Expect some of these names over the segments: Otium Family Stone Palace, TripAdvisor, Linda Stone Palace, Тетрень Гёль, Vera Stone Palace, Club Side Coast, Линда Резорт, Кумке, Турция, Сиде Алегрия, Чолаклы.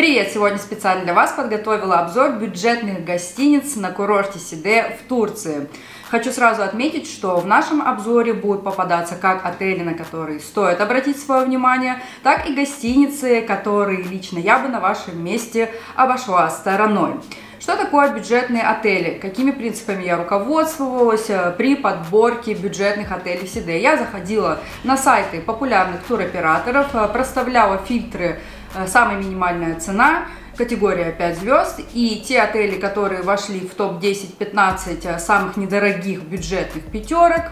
Привет! Сегодня специально для вас подготовила обзор бюджетных гостиниц на курорте Сиде в Турции. Хочу сразу отметить, что в нашем обзоре будут попадаться как отели, на которые стоит обратить свое внимание, так и гостиницы, которые лично я бы на вашем месте обошла стороной. Что такое бюджетные отели? Какими принципами я руководствовалась при подборке бюджетных отелей в Сиде? Я заходила на сайты популярных туроператоров, проставляла фильтры «Самая минимальная цена», категория 5 звезд, и те отели, которые вошли в топ-10-15 самых недорогих бюджетных пятерок,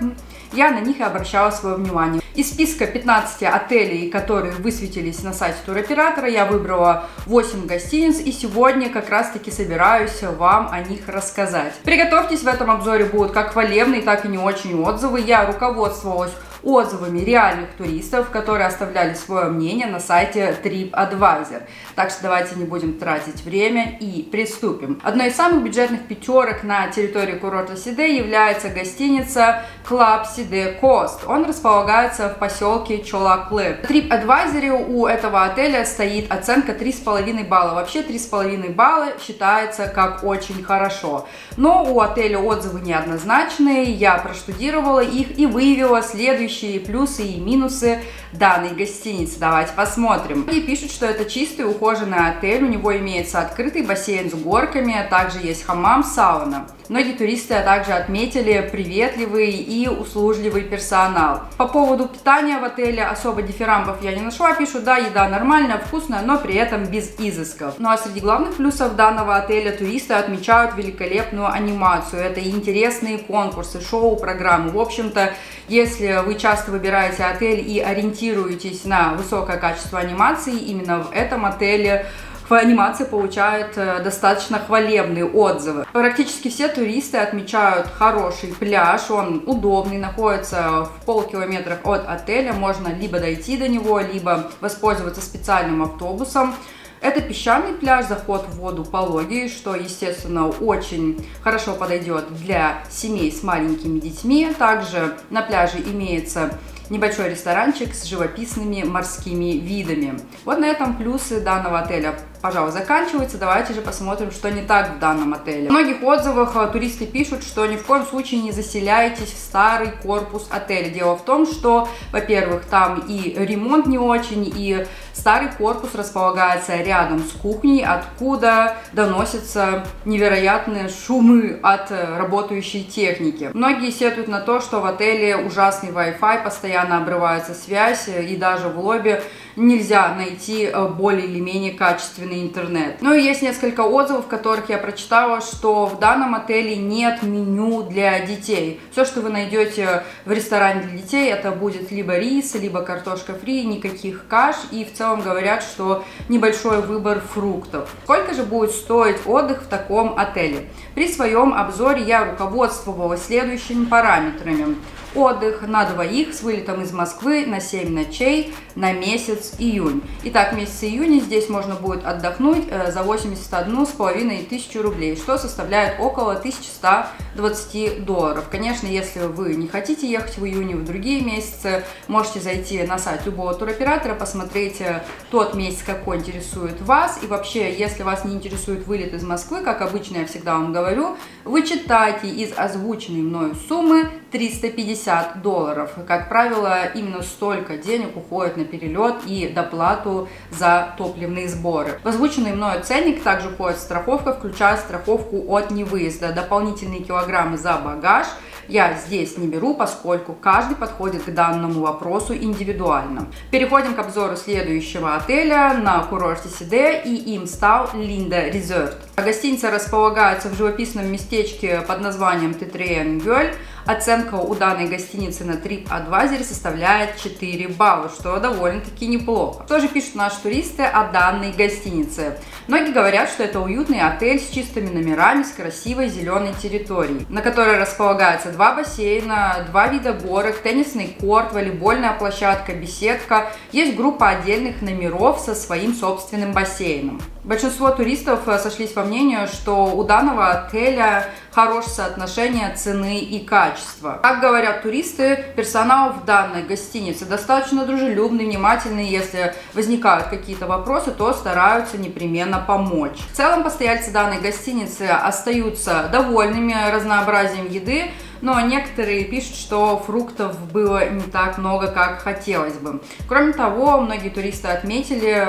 я на них и обращала свое внимание. Из списка 15 отелей, которые высветились на сайте туроператора, я выбрала 8 гостиниц, и сегодня как раз-таки собираюсь вам о них рассказать. Приготовьтесь, в этом обзоре будут как хвалебные, так и не очень отзывы. Я руководствовалась отзывами реальных туристов, которые оставляли свое мнение на сайте TripAdvisor. Так что давайте не будем тратить время и приступим. Одной из самых бюджетных пятерок на территории курорта Сиде является гостиница Club Side Coast. Он располагается в поселке Чолаклы. На TripAdvisor у этого отеля стоит оценка 3,5 балла. Вообще 3,5 балла считается как очень хорошо. Но у отеля отзывы неоднозначные. Я проштудировала их и выявила следующие плюсы и минусы данной гостиницы. Давайте посмотрим. Они пишут, что это чистый ухоженный отель, у него имеется открытый бассейн с горками, а также есть хамам, сауна. Многие туристы также отметили приветливый и услужливый персонал. По поводу питания в отеле особо дифирамбов я не нашла. Пишу, да, еда нормальная, вкусная, но при этом без изысков. Ну а среди главных плюсов данного отеля туристы отмечают великолепную анимацию. Это интересные конкурсы, шоу, программы. В общем-то, если вы часто выбираете отель и ориентируетесь на высокое качество анимации, именно в этом отеле анимация получает достаточно хвалебные отзывы. Практически все туристы отмечают хороший пляж, он удобный, находится в полукилометрах от отеля, можно либо дойти до него, либо воспользоваться специальным автобусом. Это песчаный пляж, заход в воду пологий, что, естественно, очень хорошо подойдет для семей с маленькими детьми. Также на пляже имеется небольшой ресторанчик с живописными морскими видами. Вот на этом плюсы данного отеля, пожалуй, заканчиваются. Давайте же посмотрим, что не так в данном отеле. В многих отзывах туристы пишут, что ни в коем случае не заселяйтесь в старый корпус отеля. Дело в том, что, во-первых, там и ремонт не очень, и старый корпус располагается рядом с кухней, откуда доносятся невероятные шумы от работающей техники. Многие сетуют на то, что в отеле ужасный Wi-Fi, постоянно обрывается связь, и даже в лобби нельзя найти более или менее качественный интернет. Ну и есть несколько отзывов, в которых я прочитала, что в данном отеле нет меню для детей. Все, что вы найдете в ресторане для детей, это будет либо рис, либо картошка фри, никаких каш, и в целом говорят, что небольшой выбор фруктов. Сколько же будет стоить отдых в таком отеле? При своем обзоре я руководствовалась следующими параметрами. Отдых на двоих с вылетом из Москвы на 7 ночей на месяц июнь. Итак, в месяц июня здесь можно будет отдохнуть за 81,5 тысячу рублей, что составляет около 1120 долларов. Конечно, если вы не хотите ехать в июне, в другие месяцы, можете зайти на сайт любого туроператора, посмотреть тот месяц, какой интересует вас. И вообще, если вас не интересует вылет из Москвы, как обычно я всегда вам говорю, вычитайте из озвученной мною суммы 350 долларов. Как правило, именно столько денег уходит на перелет и доплату за топливные сборы. В озвученный мною ценник также входит страховка, включая страховку от невыезда. Дополнительные килограммы за багаж я здесь не беру, поскольку каждый подходит к данному вопросу индивидуально. Переходим к обзору следующего отеля на курорте Сиде, и им стал Линда Резорт. Гостиница располагается в живописном местечке под названием Тетрень Гёль. Оценка у данной гостиницы на TripAdvisor составляет 4 балла, что довольно-таки неплохо. Что же пишут наши туристы о данной гостинице? Многие говорят, что это уютный отель с чистыми номерами, с красивой зеленой территорией, на которой располагаются два бассейна, два вида горок, теннисный корт, волейбольная площадка, беседка. Есть группа отдельных номеров со своим собственным бассейном. Большинство туристов сошлись во мнении, что у данного отеля хорошее соотношение цены и качества. качество. Как говорят туристы, персонал в данной гостинице достаточно дружелюбный, внимательный. Если возникают какие-то вопросы, то стараются непременно помочь. В целом, постояльцы данной гостиницы остаются довольными разнообразием еды, но некоторые пишут, что фруктов было не так много, как хотелось бы. Кроме того, многие туристы отметили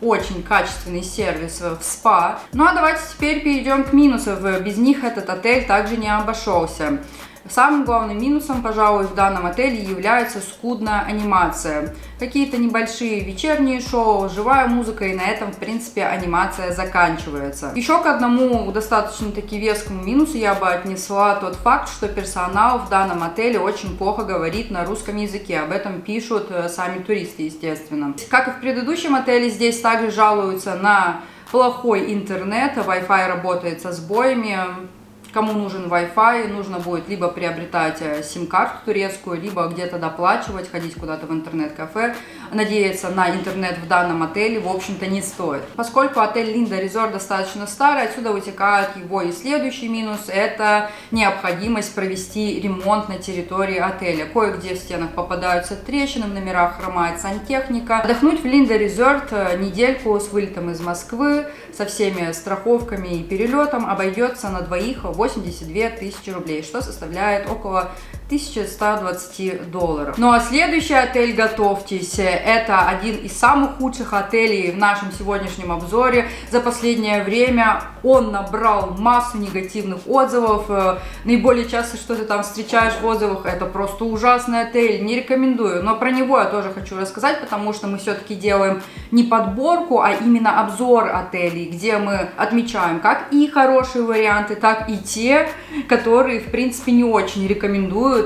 очень качественный сервис в спа. Ну а давайте теперь перейдем к минусам. Без них этот отель также не обошелся. Самым главным минусом, пожалуй, в данном отеле является скудная анимация. Какие-то небольшие вечерние шоу, живая музыка, и на этом, в принципе, анимация заканчивается. Еще к одному достаточно-таки вескому минусу я бы отнесла тот факт, что персонал в данном отеле очень плохо говорит на русском языке. Об этом пишут сами туристы, естественно. Как и в предыдущем отеле, здесь также жалуются на плохой интернет, Wi-Fi работает со сбоями. Кому нужен Wi-Fi, нужно будет либо приобретать сим-карту турецкую, либо где-то доплачивать, ходить куда-то в интернет-кафе. Надеяться на интернет в данном отеле, в общем-то, не стоит. Поскольку отель Линда Резорт достаточно старый, отсюда вытекает его и следующий минус. Это необходимость провести ремонт на территории отеля. Кое-где в стенах попадаются трещины, в номерах хромает сантехника. Отдохнуть в Линда Резорт недельку с вылетом из Москвы, со всеми страховками и перелетом, обойдется на двоих в 82 тысячи рублей, что составляет около $1120. Ну а следующий отель, готовьтесь, это один из самых худших отелей в нашем сегодняшнем обзоре. За последнее время он набрал массу негативных отзывов. Наиболее часто, что ты там встречаешь в отзывах, это просто ужасный отель, не рекомендую. Но про него я тоже хочу рассказать, потому что мы все-таки делаем не подборку, а именно обзор отелей, где мы отмечаем как и хорошие варианты, так и те, которые, в принципе, не очень рекомендуют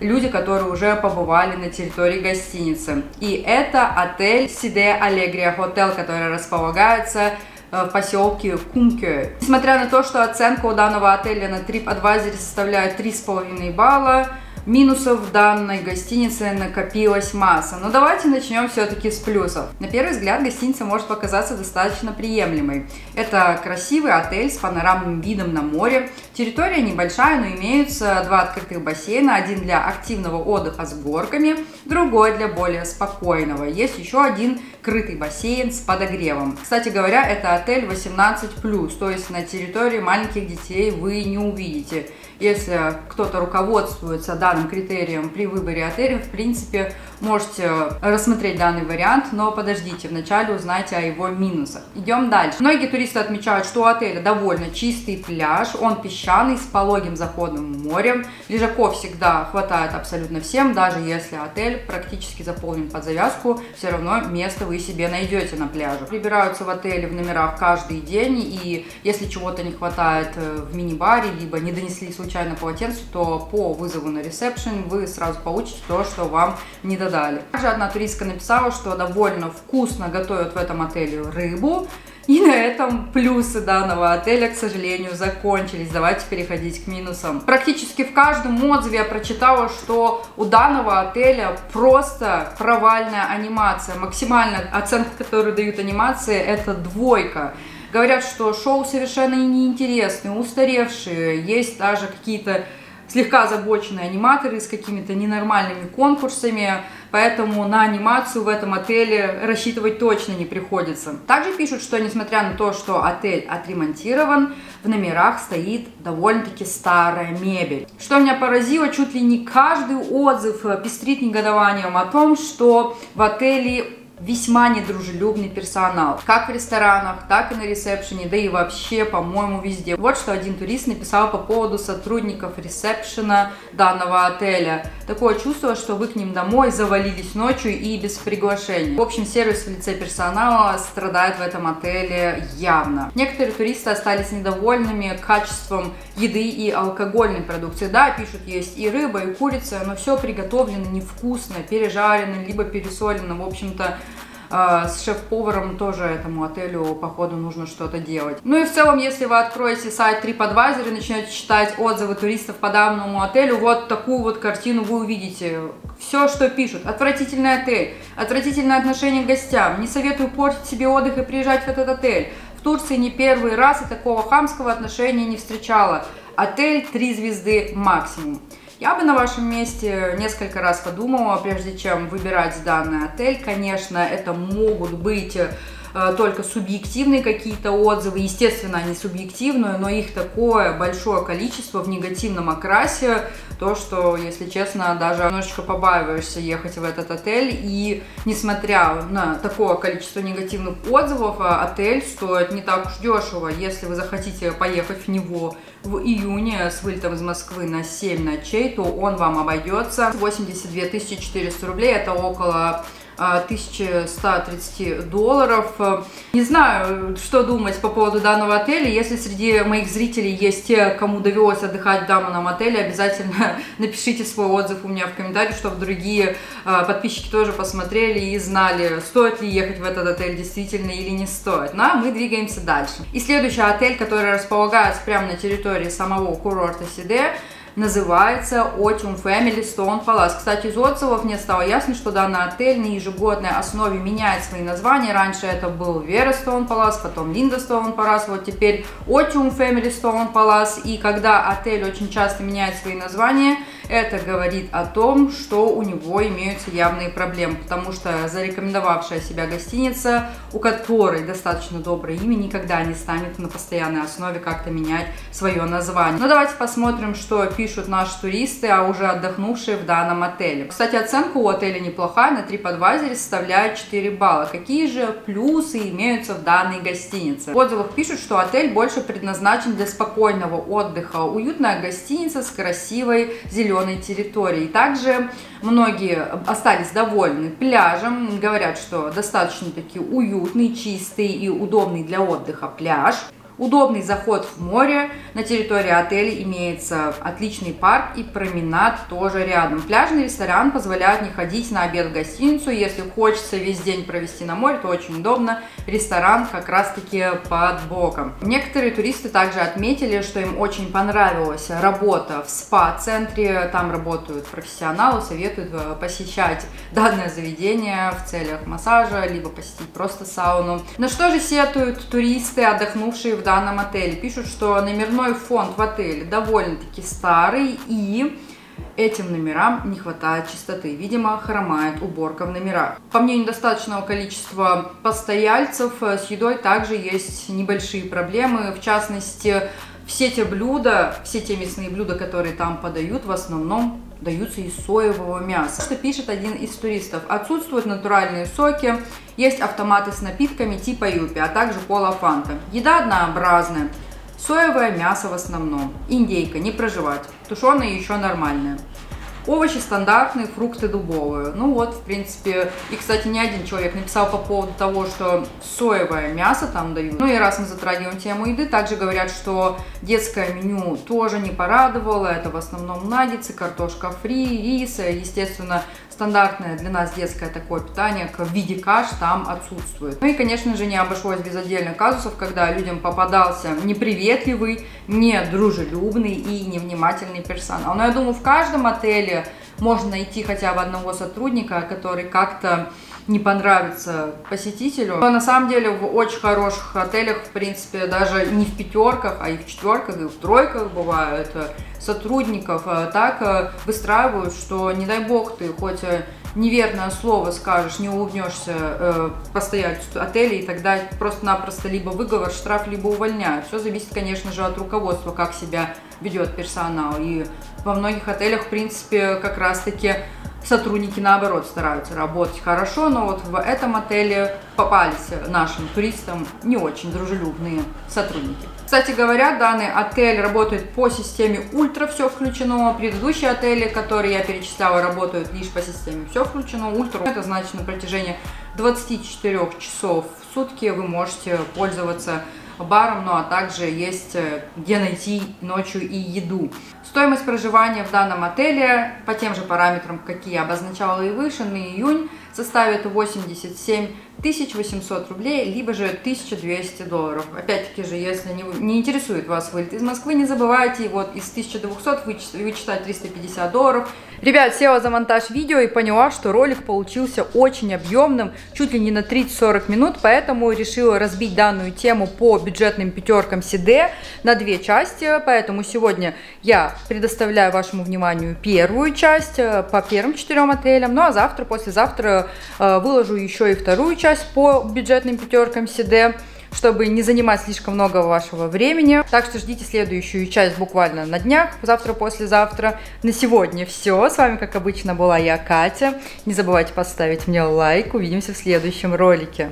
люди, которые уже побывали на территории гостиницы. И это отель Сиде Алегрия Hotel, который располагается в поселке Кумке. Несмотря на то, что оценка у данного отеля на TripAdvisor составляет 3,5 балла, минусов в данной гостинице накопилась масса. Но давайте начнем все-таки с плюсов. На первый взгляд гостиница может показаться достаточно приемлемой. Это красивый отель с панорамным видом на море. Территория небольшая, но имеются два открытых бассейна. Один для активного отдыха с горками, другой для более спокойного. Есть еще один крытый бассейн с подогревом. Кстати говоря, это отель 18+, то есть на территории маленьких детей вы не увидите. Если кто-то руководствуется данным критерием при выборе отеля, в принципе, можете рассмотреть данный вариант, но подождите, вначале узнайте о его минусах. Идем дальше. Многие туристы отмечают, что у отеля довольно чистый пляж, он песчаный, с пологим заходным морем, лежаков всегда хватает абсолютно всем, даже если отель практически заполнен под завязку, все равно место вы себе найдете на пляже. Прибираются в отеле в номерах каждый день, и если чего-то не хватает в мини-баре, либо не донесли случайно полотенце, то по вызову на ресепшн вы сразу получите то, что вам не додали. Также одна туристка написала, что довольно вкусно готовят в этом отеле рыбу. И на этом плюсы данного отеля, к сожалению, закончились. Давайте переходить к минусам. Практически в каждом отзыве я прочитала, что у данного отеля просто провальная анимация. Максимальная оценка, которую дают анимации, это 2. Говорят, что шоу совершенно неинтересные, устаревшие, есть даже какие-то слегка озабоченные аниматоры с какими-то ненормальными конкурсами, поэтому на анимацию в этом отеле рассчитывать точно не приходится. Также пишут, что несмотря на то, что отель отремонтирован, в номерах стоит довольно-таки старая мебель. Что меня поразило, чуть ли не каждый отзыв пестрит негодованием о том, что в отеле весьма недружелюбный персонал. Как в ресторанах, так и на ресепшене, да и вообще, по-моему, везде. Вот что один турист написал по поводу сотрудников ресепшена данного отеля. Такое чувство, что вы к ним домой завалились ночью и без приглашения. В общем, сервис в лице персонала страдает в этом отеле явно. Некоторые туристы остались недовольными качеством еды и алкогольной продукции. Да, пишут, есть и рыба, и курица, но все приготовлено невкусно, пережарено, либо пересолено, в общем-то. С шеф-поваром тоже этому отелю, походу, нужно что-то делать. Ну и в целом, если вы откроете сайт TripAdvisor и начнете читать отзывы туристов по данному отелю, вот такую вот картину вы увидите. Все, что пишут. Отвратительный отель, отвратительное отношение к гостям, не советую портить себе отдых и приезжать в этот отель. В Турции не первый раз и такого хамского отношения не встречала. Отель 3 звезды максимум. Я бы на вашем месте несколько раз подумала, прежде чем выбирать данный отель. Конечно, это могут быть только субъективные какие-то отзывы, естественно, они субъективные, но их такое большое количество в негативном окрасе, то, что, если честно, даже немножечко побаиваешься ехать в этот отель, и несмотря на такое количество негативных отзывов, отель стоит не так уж дешево. Если вы захотите поехать в него в июне с вылетом из Москвы на 7 ночей, то он вам обойдется 82 400 рублей, это около $1130. Не знаю, что думать по поводу данного отеля. Если среди моих зрителей есть те, кому довелось отдыхать в данном отеле, обязательно напишите свой отзыв у меня в комментариях, чтобы другие подписчики тоже посмотрели и знали, стоит ли ехать в этот отель действительно или не стоит. Но мы двигаемся дальше. И следующий отель, который располагается прямо на территории самого курорта Сиде, называется Otium Family Stone Palace. Кстати, из отзывов мне стало ясно, что данный отель на ежегодной основе меняет свои названия. Раньше это был Vera Stone Palace, потом Linda Stone Palace, вот теперь Otium Family Stone Palace. И когда отель очень часто меняет свои названия, это говорит о том, что у него имеются явные проблемы, потому что зарекомендовавшая себя гостиница, у которой достаточно доброе имя, никогда не станет на постоянной основе как-то менять свое название. Но давайте посмотрим, что пишут наши туристы, а уже отдохнувшие в данном отеле. Кстати, оценка у отеля неплохая, на TripAdvisor составляет 4 балла. Какие же плюсы имеются в данной гостинице? В отзывах пишут, что отель больше предназначен для спокойного отдыха. Уютная гостиница с красивой зеленой территории. Также многие остались довольны пляжем, говорят, что достаточно-таки уютный, чистый и удобный для отдыха пляж. Удобный заход в море. На территории отеля имеется отличный парк и променад тоже рядом. Пляжный ресторан позволяет не ходить на обед в гостиницу. Если хочется весь день провести на море, то очень удобно. Ресторан как раз-таки под боком. Некоторые туристы также отметили, что им очень понравилась работа в спа-центре. Там работают профессионалы, советуют посещать данное заведение в целях массажа, либо посетить просто сауну. На что же сетуют туристы, отдохнувшие в данном отеле? Пишут, что номерной фонд в отеле довольно-таки старый, и этим номерам не хватает чистоты. Видимо, хромает уборка в номерах. По мнению достаточного количества постояльцев, с едой также есть небольшие проблемы. В частности, все те мясные блюда, которые там подают, в основном даются из соевого мяса. Что пишет один из туристов: отсутствуют натуральные соки, есть автоматы с напитками типа юпи, а также кола фанта. Еда однообразная, соевое мясо в основном, индейка, не прожевать, тушеная еще нормальная. Овощи стандартные, фрукты дубовые. Ну вот, в принципе, и, кстати, не один человек написал по поводу того, что соевое мясо там дают. Ну и раз мы затрагиваем тему еды, также говорят, что детское меню тоже не порадовало. Это в основном наггетсы, картошка фри, рис, естественно, стандартное для нас детское такое питание в виде каш там отсутствует. Ну и, конечно же, не обошлось без отдельных казусов, когда людям попадался неприветливый, недружелюбный и невнимательный персонал. Но я думаю, в каждом отеле можно найти хотя бы одного сотрудника, который как-то не понравится посетителю. Но на самом деле в очень хороших отелях, в принципе, даже не в пятерках, а и в четверках, и в тройках бывают сотрудников так выстраивают, что не дай бог ты хоть неверное слово скажешь, не улыбнешься постояльцу отеля, и тогда просто-напросто либо выговор, штраф, либо увольняют. Все зависит, конечно же, от руководства, как себя ведет персонал. И во многих отелях, в принципе, как раз-таки сотрудники, наоборот, стараются работать хорошо, но вот в этом отеле попались нашим туристам не очень дружелюбные сотрудники. Кстати говоря, данный отель работает по системе «Ультра все включено». Предыдущие отели, которые я перечисляла, работают лишь по системе «Все включено». «Ультра» — это значит, на протяжении 24 часов в сутки вы можете пользоваться баром, ну а также есть где найти ночью и еду. Стоимость проживания в данном отеле по тем же параметрам, какие я обозначала и выше, на июнь составит 87 800 рублей, либо же $1200. Опять-таки же, если не интересует вас вылет из Москвы, не забывайте вот из 1200 вычитать $350, Ребят, села за монтаж видео и поняла, что ролик получился очень объемным, чуть ли не на 30-40 минут, поэтому решила разбить данную тему по бюджетным пятеркам Сиде на две части, поэтому сегодня я предоставляю вашему вниманию первую часть по первым 4 отелям, ну а завтра, послезавтра выложу еще и вторую часть по бюджетным пятеркам Сиде, чтобы не занимать слишком много вашего времени. Так что ждите следующую часть буквально на днях, завтра, послезавтра. На сегодня все. С вами, как обычно, была я, Катя. Не забывайте поставить мне лайк. Увидимся в следующем ролике.